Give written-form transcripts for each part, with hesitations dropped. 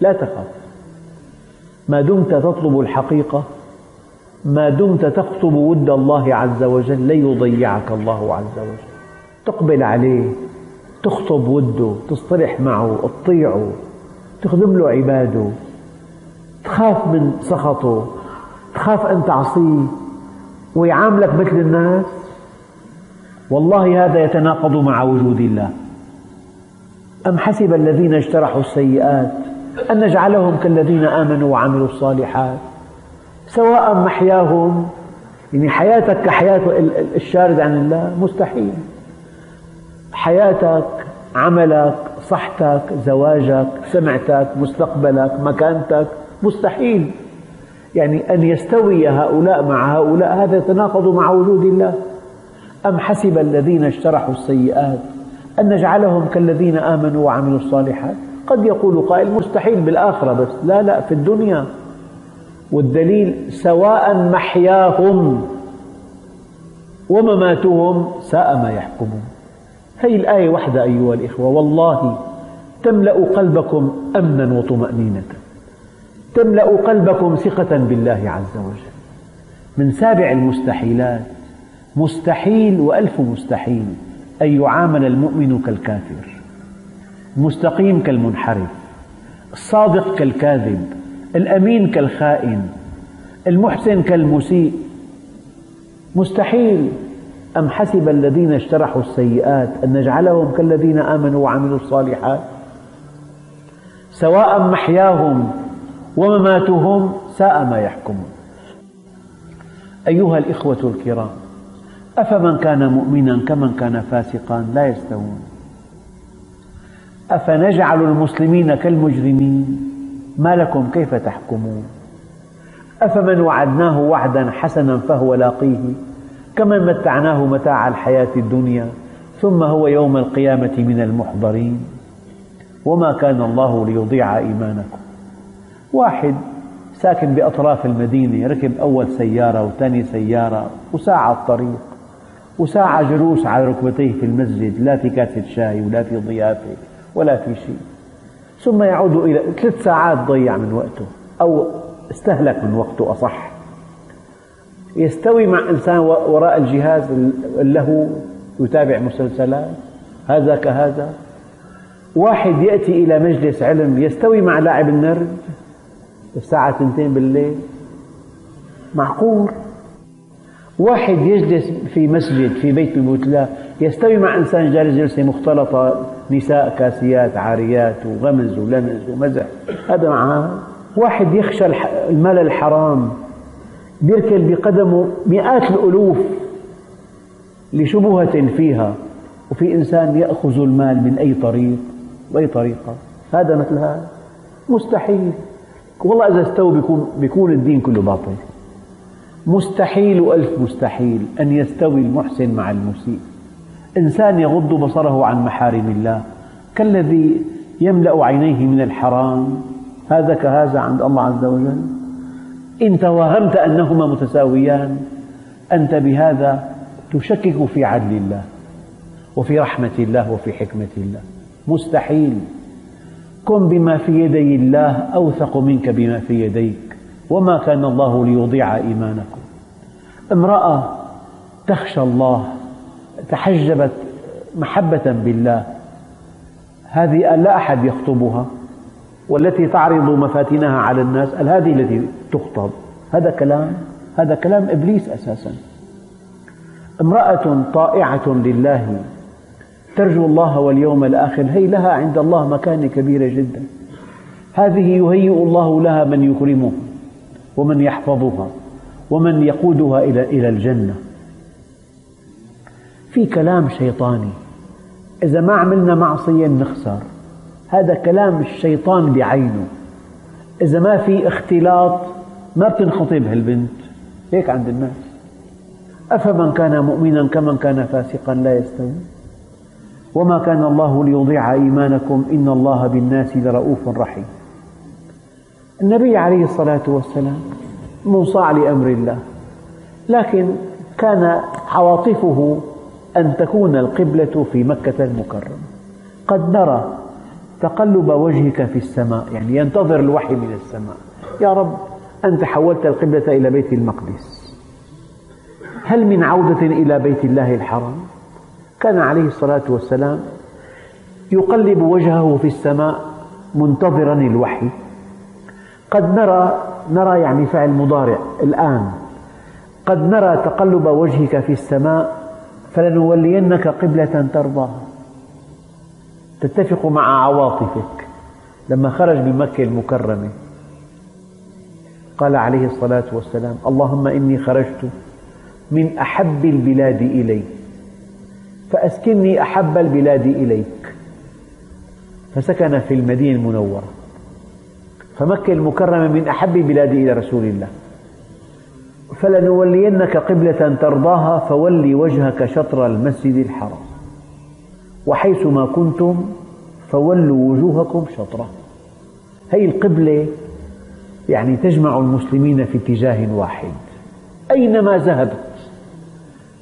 لا تخاف ما دمت تطلب الحقيقة، ما دمت تخطب ود الله عز وجل ليضيعك الله عز وجل. تقبل عليه، تخطب وده، تصطلح معه، تطيعه، تخدم له عباده، تخاف من سخطه، تخاف أن تعصيه ويعاملك مثل الناس. والله هذا يتناقض مع وجود الله. أم حسب الذين اجترحوا السيئات أن نجعلهم كالذين آمنوا وعملوا الصالحات سواء محياهم. يعني حياتك كحياة الشارد عن الله مستحيل. حياتك، عملك، صحتك، زواجك، سمعتك، مستقبلك، مكانتك، مستحيل. يعني أن يستوي هؤلاء مع هؤلاء، هذا يتناقض مع وجود الله. أم حسب الذين اجترحوا السيئات أن نجعلهم كالذين آمنوا وعملوا الصالحات. قد يقول قائل مستحيل بالآخرة، بس لا في الدنيا. والدليل سواء محياهم ومماتهم ساء ما يحكمون. هذه الآية وحدة أيها الإخوة والله تملأ قلبكم أمنا وطمأنينة، تملأ قلبكم ثقة بالله عز وجل. من سابع المستحيلات مستحيل وألف مستحيل أن يعامل المؤمن كالكافر، المستقيم كالمنحرف، الصادق كالكاذب، الأمين كالخائن، المحسن كالمسيء، مستحيل. أم حسب الذين اجترحوا السيئات أن نجعلهم كالذين آمنوا وعملوا الصالحات سواء محياهم ومماتهم ساء ما يحكمون. أيها الإخوة الكرام، أفمن كان مؤمنا كمن كان فاسقا لا يستوون، أفنجعل المسلمين كالمجرمين ما لكم كيف تحكمون، أفمن وعدناه وعدا حسنا فهو لاقيه كمن متعناه متاع الحياة الدنيا ثم هو يوم القيامة من المحضرين، وما كان الله ليضيع إيمانكم. واحد ساكن بأطراف المدينة ركب أول سيارة وثاني سيارة وساعة الطريق وساعة جلوس على ركبتيه في المسجد، لا في كاسة شاي ولا في ضيافة ولا في شيء، ثم يعود إلى 3 ساعات ضيع من وقته أو استهلك من وقته أصح. يستوي مع إنسان وراء الجهاز له يتابع مسلسلات هذا كهذا. واحد يأتي إلى مجلس علم يستوي مع لاعب النرد الساعة 2 بالليل، معقول؟ واحد يجلس في مسجد في بيت ببوتلاه يستوي مع إنسان جالس جلسة مختلطة نساء كاسيات عاريات وغمز ولمز ومزح، هذا معاه. واحد يخشى المال الحرام يركل بقدمه مئات الألوف لشبهة فيها، وفي إنسان يأخذ المال من أي طريق وأي طريقة. هذا مثل هذا مستحيل. والله إذا استوى بيكون الدين كله باطل. مستحيل وألف مستحيل أن يستوي المحسن مع المسيء. إنسان يغض بصره عن محارم الله كالذي يملأ عينيه من الحرام، هذا كهذا عند الله عز وجل. إن توهمت أنهما متساويان أنت بهذا تشكك في عدل الله وفي رحمة الله وفي حكمة الله. مستحيل. كن بما في يدي الله أوثق منك بما في يديك، وما كان الله ليضيع إيمانكم. امرأة تخشى الله تحجبت محبة بالله، هذه لا أحد يخطبها، والتي تعرض مفاتنها على الناس قال هذه التي تخطب. هذا كلام إبليس أساسا. امرأة طائعة لله ترجو الله واليوم الآخر، هي لها عند الله مكانة كبيرة جدا. هذه يهيئ الله لها من يكرمها ومن يحفظها ومن يقودها إلى الجنة. في كلام شيطاني، إذا ما عملنا معصية نخسر، هذا كلام الشيطان بعينه. إذا ما في اختلاط ما بتنخطب هالبنت، هيك عند الناس. أفمن كان مؤمنا كمن كان فاسقا لا يستوي، وما كان الله ليضيع إيمانكم إن الله بالناس لرؤوف رحيم. النبي عليه الصلاة والسلام منصاع لأمر الله، لكن كان عواطفه أن تكون القبلة في مكة المكرمة. قد نرى تقلب وجهك في السماء، يعني ينتظر الوحي من السماء. يا رب أنت حولت القبلة إلى بيت المقدس، هل من عودة إلى بيت الله الحرام؟ كان عليه الصلاة والسلام يقلب وجهه في السماء منتظرا الوحي. قد نرى يعني فعل مضارع الآن، قد نرى تقلب وجهك في السماء فلنولينك قبلة ترضاها، تتفق مع عواطفك. لما خرج من مكة المكرمة قال عليه الصلاة والسلام: اللهم إني خرجت من أحب البلاد إلي فأسكنني أحب البلاد إليك. فسكن في المدينة المنورة، فمكة المكرمة من أحب بلاد إلى رسول الله. فلنولينك قبلة ترضاها فولي وجهك شطر المسجد الحرام وحيثما كنتم فولوا وجوهكم شطره. هذه القبلة يعني تجمع المسلمين في اتجاه واحد أينما ذهبت،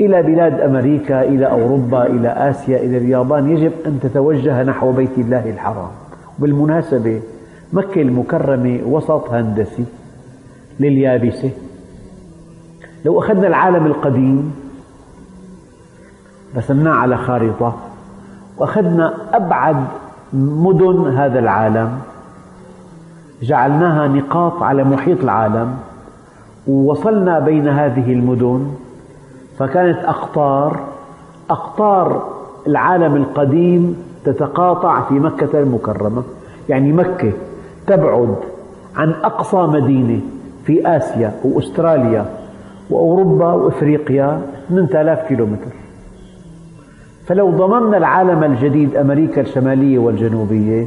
إلى بلاد أمريكا، إلى أوروبا، إلى آسيا، إلى اليابان، يجب أن تتوجه نحو بيت الله الحرام. بالمناسبة مكة المكرمة وسط هندسي لليابسة. لو أخذنا العالم القديم رسمناه على خارطة وأخذنا أبعد مدن هذا العالم جعلناها نقاط على محيط العالم ووصلنا بين هذه المدن، فكانت أقطار العالم القديم تتقاطع في مكة المكرمة. يعني مكة تبعد عن أقصى مدينة في آسيا وأستراليا وأوروبا وأفريقيا 8000 كيلومتر. فلو ضممنا العالم الجديد أمريكا الشمالية والجنوبية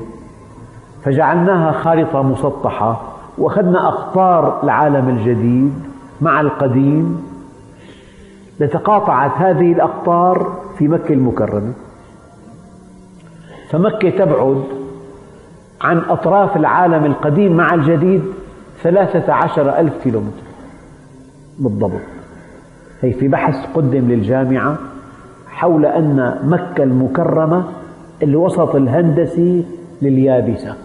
فجعلناها خارطة مسطحة وأخذنا أقطار العالم الجديد مع القديم لتقاطعت هذه الأقطار في مكة المكرمة. فمكة تبعد عن أطراف العالم القديم مع الجديد 13,000 كيلومتر بالضبط. هي في بحث قدم للجامعة حول أن مكة المكرمة الوسط الهندسي لليابسة.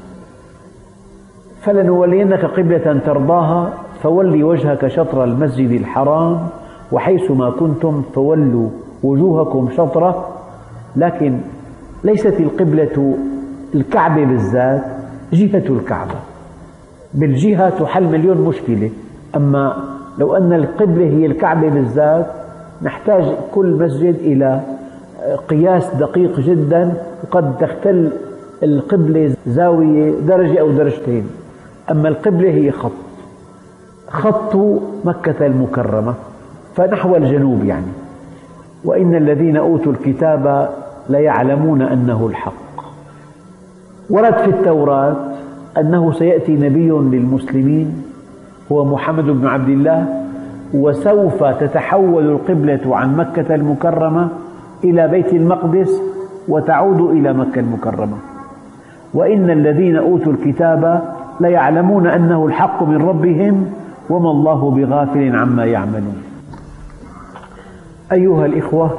فلنولينك قبلة ترضاها فولي وجهك شطر المسجد الحرام وحيثما كنتم فولوا وجوهكم شطرة. لكن ليست القبلة الكعبة بالذات، جهة الكعبة، بالجهة تحل مليون مشكلة. أما لو أن القبلة هي الكعبة بالذات نحتاج كل مسجد إلى قياس دقيق جدا، وقد تختل القبلة زاوية درجة أو درجتين. أما القبلة هي خط مكة المكرمة فنحو الجنوب يعني. وإن الذين أوتوا الكتاب ليعلمون أنه الحق. ورد في التوراة أنه سيأتي نبي للمسلمين هو محمد بن عبد الله، وسوف تتحول القبلة عن مكة المكرمة إلى بيت المقدس وتعود إلى مكة المكرمة. وإن الذين أوتوا الكتاب ليعلمون أنه الحق من ربهم وما الله بغافل عما يعملون. أيها الإخوة،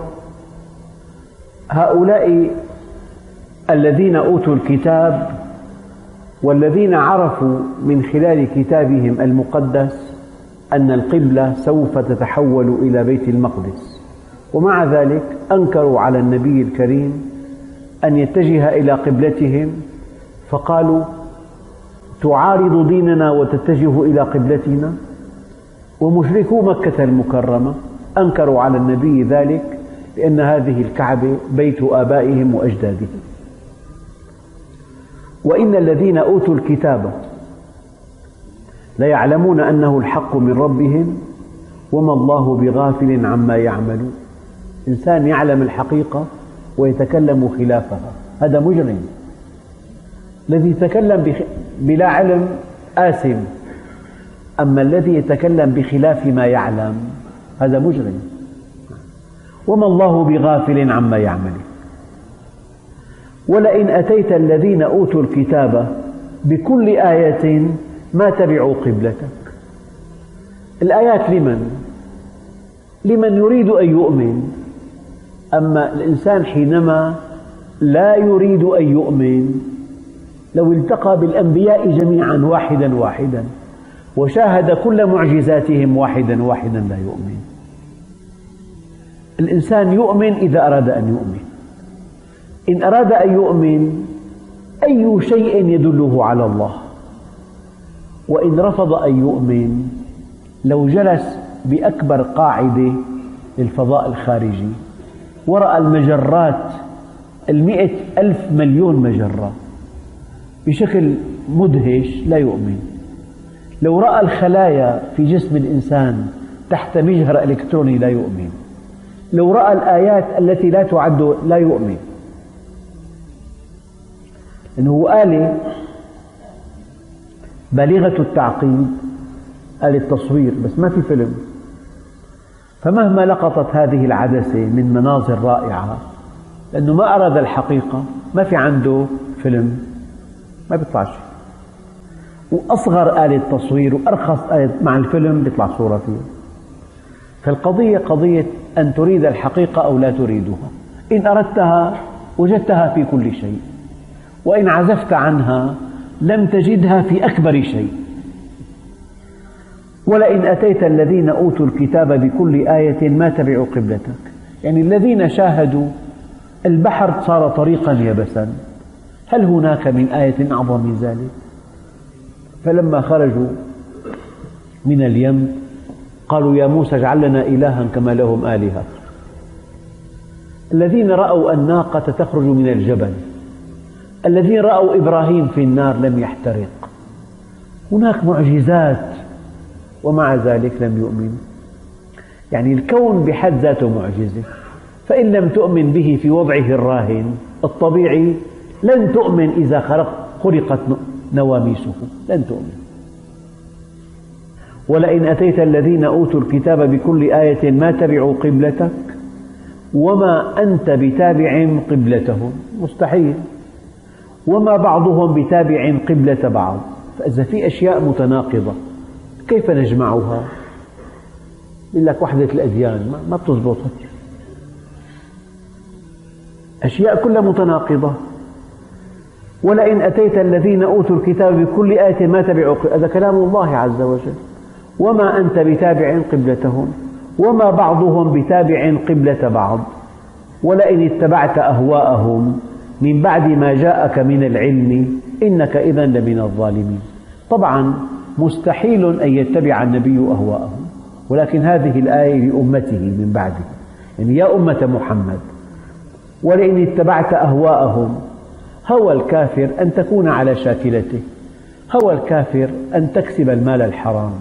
هؤلاء الذين أوتوا الكتاب والذين عرفوا من خلال كتابهم المقدس أن القبلة سوف تتحول إلى بيت المقدس، ومع ذلك أنكروا على النبي الكريم أن يتجه إلى قبلتهم، فقالوا: تعارض ديننا وتتجه إلى قبلتنا. ومشركو مكة المكرمة أنكروا على النبي ذلك لأن هذه الكعبة بيت آبائهم وأجدادهم. وإن الذين أوتوا الكتاب ليعلمون أنه الحق من ربهم وما الله بغافل عما يعملون. إنسان يعلم الحقيقة ويتكلم خلافها هذا مجرم. الذي يتكلم بلا علم آثم، أما الذي يتكلم بخلاف ما يعلم هذا مجرم. وما الله بغافل عما يعملون. ولئن أتيت الذين أوتوا الكتاب بكل آية ما تبعوا قبلتك. الآيات لمن يريد أن يؤمن. أما الإنسان حينما لا يريد أن يؤمن لو التقى بالأنبياء جميعا واحدا واحدا وشاهد كل معجزاتهم واحدا واحدا لا يؤمن. الإنسان يؤمن إذا أراد أن يؤمن، إن أراد أن يؤمن أي شيء يدله على الله، وإن رفض أن يؤمن لو جلس بأكبر قاعدة للفضاء الخارجي ورأى المجرات 100,000,000,000 مجرة بشكل مدهش لا يؤمن. لو رأى الخلايا في جسم الإنسان تحت مجهر إلكتروني لا يؤمن. لو رأى الآيات التي لا تعد لا يؤمن، إنه آلة بالغة التعقيد، آلة تصوير بس ما في فيلم. فمهما لقطت هذه العدسة من مناظر رائعة، لأنه ما أراد الحقيقة ما في عنده فيلم، ما بيطلع شيء. وأصغر آلة تصوير وأرخص آلة مع الفيلم بيطلع صورة فيه. فالقضية قضية أن تريد الحقيقة أو لا تريدها، إن أردتها وجدتها في كل شيء، وإن عزفت عنها لم تجدها في أكبر شيء. ولئن أتيت الذين أوتوا الكتاب بكل آية ما تبعوا قبلتك، يعني الذين شاهدوا البحر صار طريقا يبسا، هل هناك من آية أعظم من ذلك؟ فلما خرجوا من اليم قالوا يا موسى اجعل لنا إلها كما لهم آلهة. الذين رأوا الناقة تخرج من الجبل، الذين رأوا إبراهيم في النار لم يحترق، هناك معجزات ومع ذلك لم يؤمن. يعني الكون بحد ذاته معجزة، فإن لم تؤمن به في وضعه الراهن الطبيعي لن تؤمن إذا خلقت نواميسه، لن تؤمن. ولئن أتيت الذين أوتوا الكتاب بكل آية ما تبعوا قبلتك وما أنت بتابع قبلتهم، مستحيل. وما بعضهم بتابع قبلة بعض، فإذا في أشياء متناقضة كيف نجمعها؟ يقول لك وحدة الأديان ما بتزبط، أشياء كلها متناقضة. ولئن أتيت الذين أوتوا الكتاب بكل آية ما تبعوا، هذا كلام الله عز وجل، وما أنت بتابع قبلتهم وما بعضهم بتابع قبلة بعض ولئن اتبعت أهواءهم من بعد ما جاءك من العلم إنك إذا لمن الظالمين. طبعا مستحيل أن يتبع النبي أهواءهم، ولكن هذه الآية لأمته من بعده، يعني يا أمة محمد ولئن اتبعت أهواءهم. هوى الكافر أن تكون على شاكلته، هوى الكافر أن تكسب المال الحرام،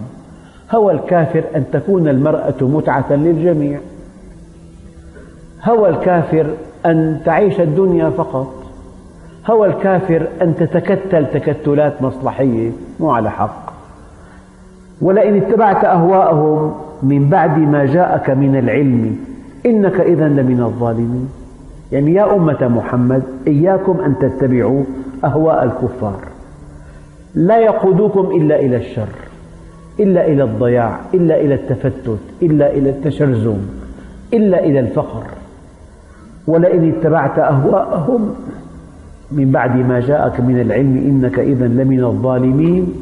هوى الكافر أن تكون المرأة متعة للجميع، هوى الكافر أن تعيش الدنيا فقط، هوى الكافر أن تتكتل تكتلات مصلحية مو على حق. ولئن اتبعت أهواءهم من بعد ما جاءك من العلم إنك إذا لمن الظالمين، يعني يا أمة محمد إياكم أن تتبعوا أهواء الكفار، لا يقودوكم إلا إلى الشر، إلا إلى الضياع، إلا إلى التفتت، إلا إلى التشرذم، إلا إلى الفقر. ولئن اتبعت أهواءهم من بعد ما جاءك من العلم إنك إذا لمن الظالمين.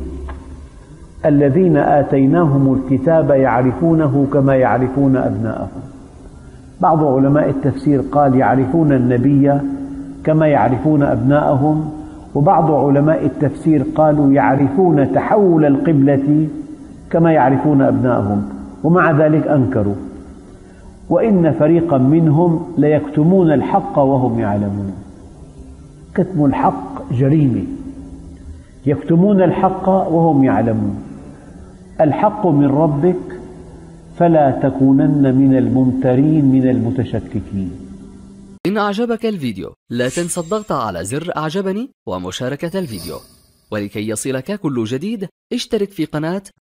الذين آتيناهم الكتاب يعرفونه كما يعرفون أبناءهم. بعض علماء التفسير قال يعرفون النبي كما يعرفون أبناءهم، وبعض علماء التفسير قالوا يعرفون تحول القبلة كما يعرفون أبناءهم، ومع ذلك أنكروا. وإن فريقا منهم ليكتمون الحق وهم يعلمون. كتم الحق جريمة، يكتمون الحق وهم يعلمون. الحق من ربك فلا تكونن من الممترين من المتشككين. إن أعجبك الفيديو لا تنسى الضغط على زر أعجبني ومشاركة الفيديو، ولكي يصلك كل جديد اشترك في قناة